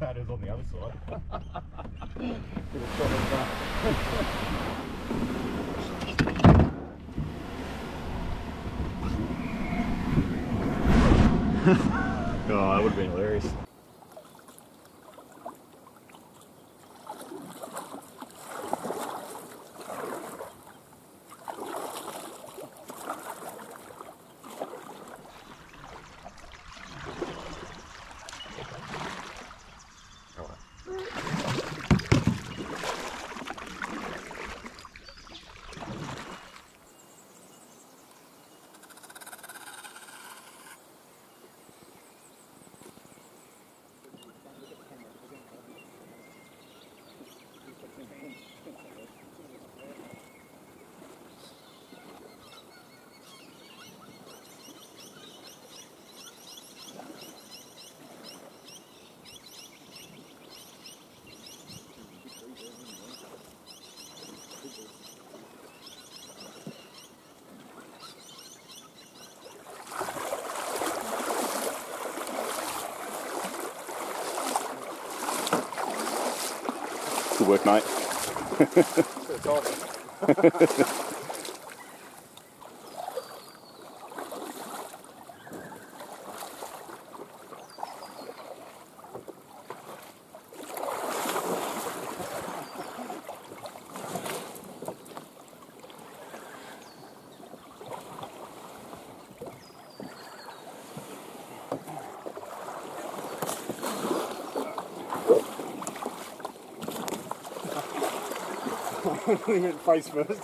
That is on the other side. Oh, that would have been hilarious. Good work, mate. It's awesome. We went face first.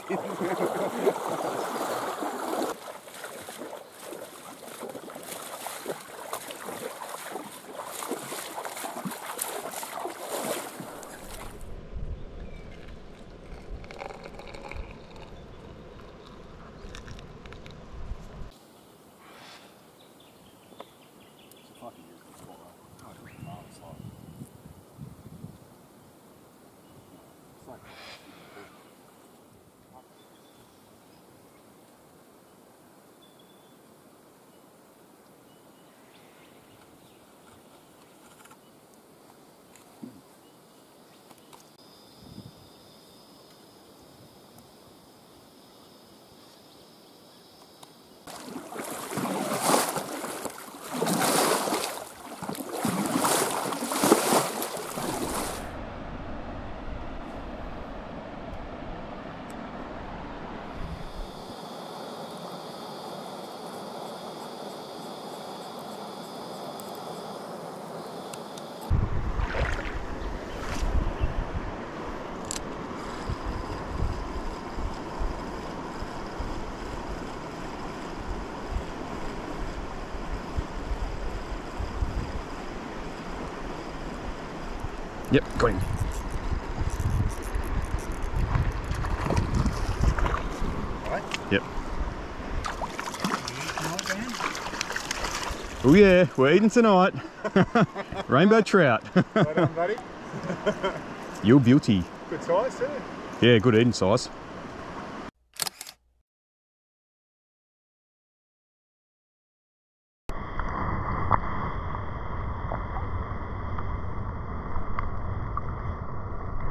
Yep, got him. Alright? Yep. Oh yeah, we're eating tonight. Rainbow trout. Well done, buddy. You're beauty. Good size too. Yeah, good eating size. That's great.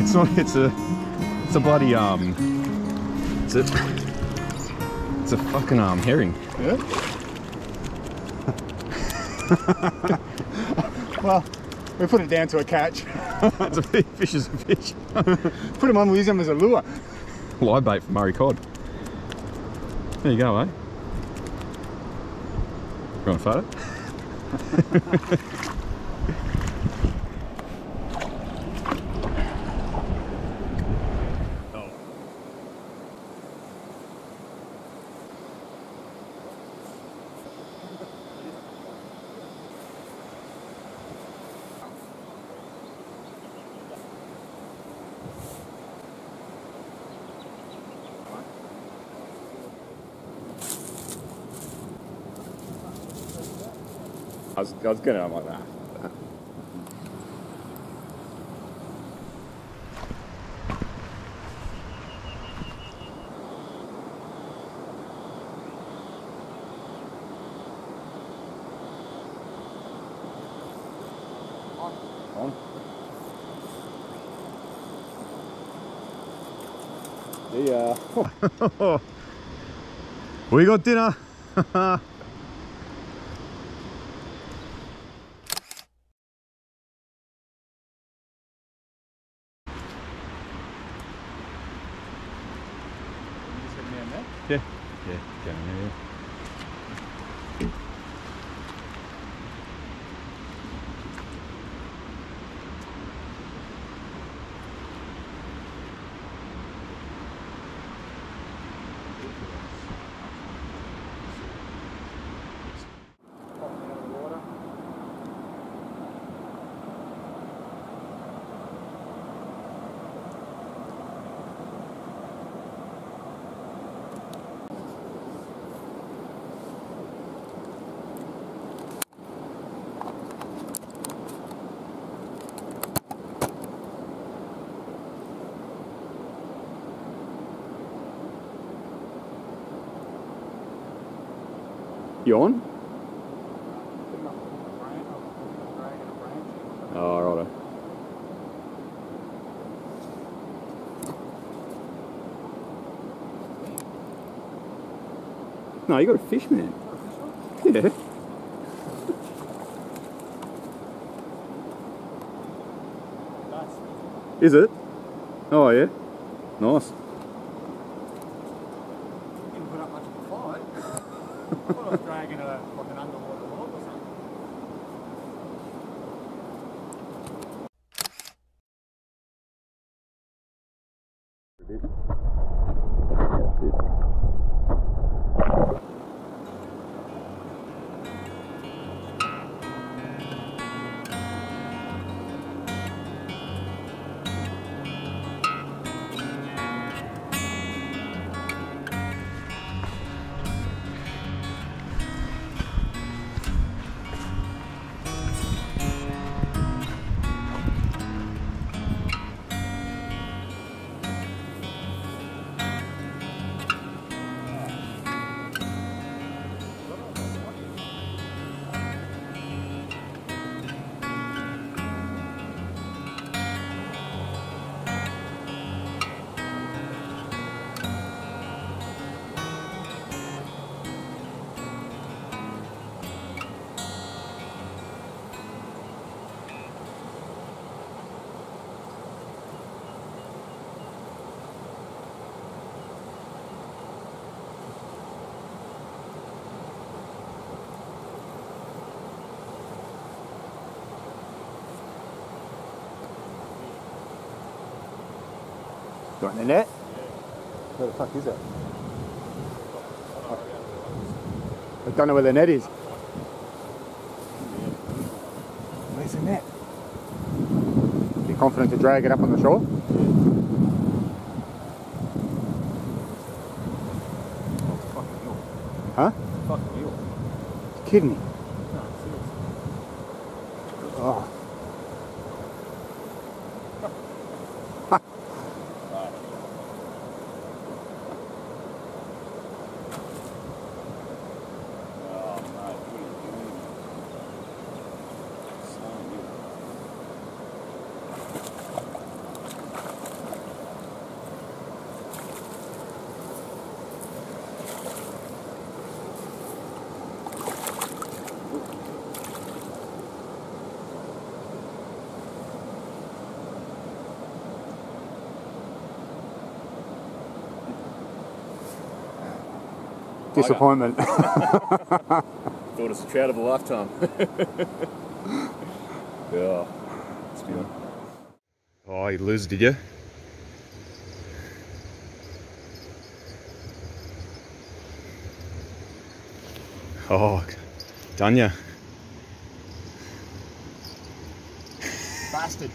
It's a bloody it's a fucking herring. Yeah. Well, we put it down to a catch. It's a fish is a fish. Put him on, we use him as a lure. Live bait for Murray cod. There you go, eh? You want a photo? I was gonna, I'm like that. On. Yeah. We got dinner. You on? Oh, righto. No, you got a fish, man. Yeah. Is it? Oh, yeah. Nice. I thought I was dragging a fucking underwater log or something. Got the net? Where the fuck is it? I don't know where the net is. Where's the net? You're confident to drag it up on the shore? Oh, it's fucking eel. Huh? It's fucking eel. You're kidding me? No, seriously. Oh. Disappointment. Thought it was the trout of a lifetime. Yeah. It's been... Oh, you lose, did you? Oh, done ya. Bastard.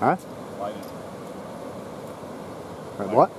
Huh? Wait, what?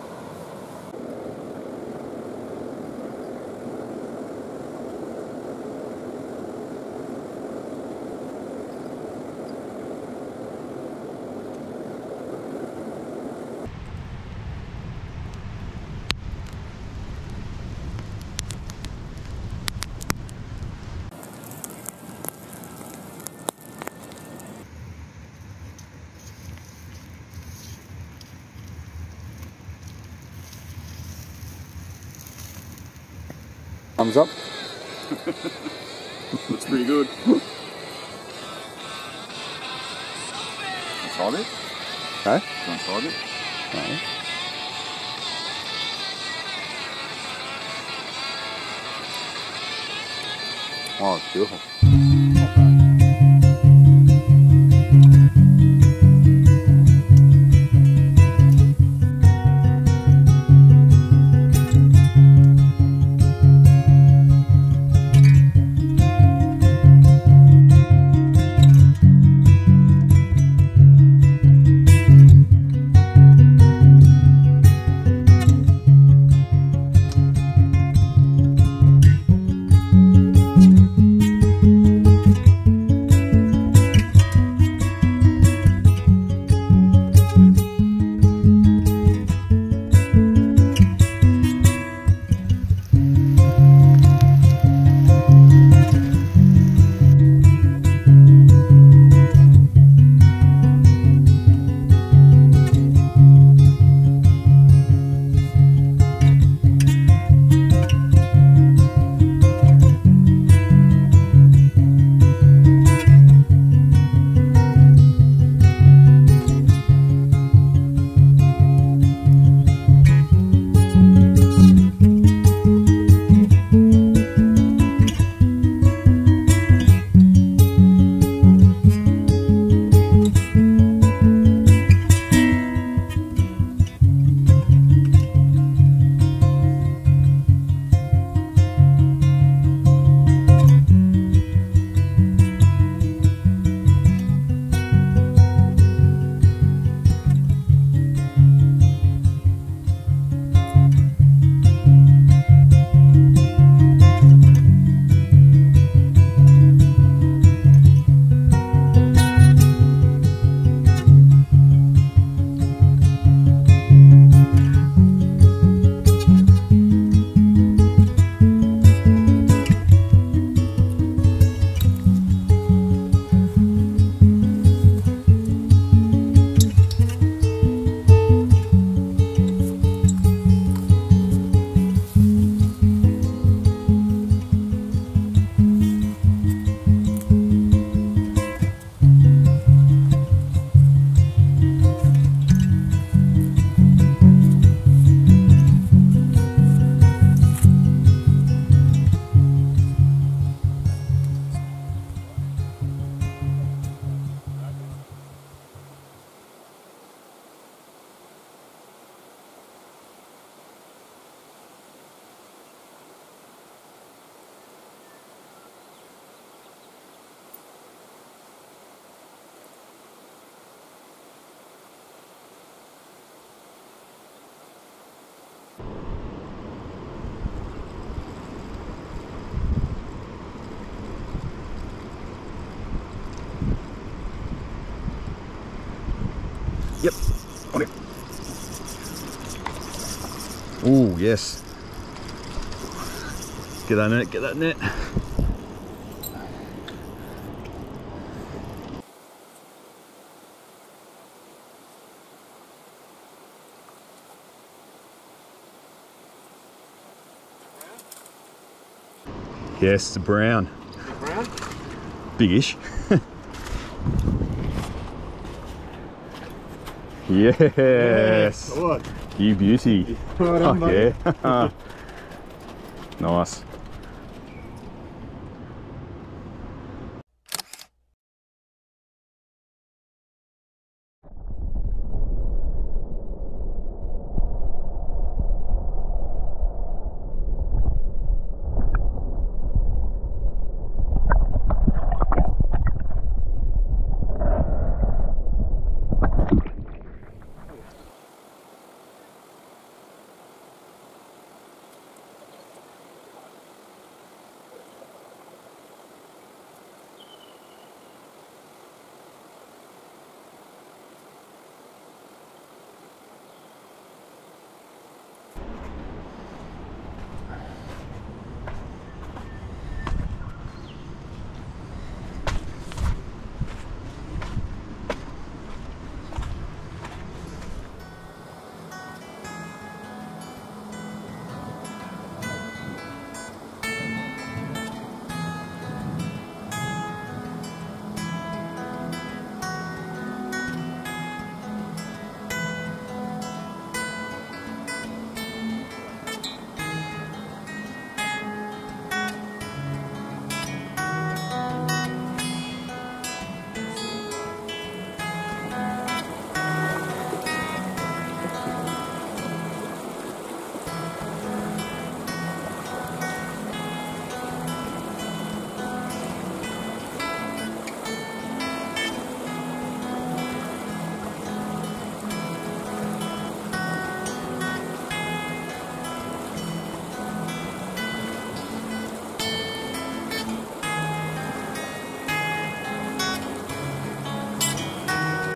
Thumbs up. Looks pretty good. Inside it. Okay. Inside it. Okay. Oh, it's beautiful. Yep, on it. Oh yes. Get that net, get that net. Yes, it's a brown. Big brown? Big-ish. Yes. Yes. You beauty. Right on, oh, buddy. Yeah. Nice.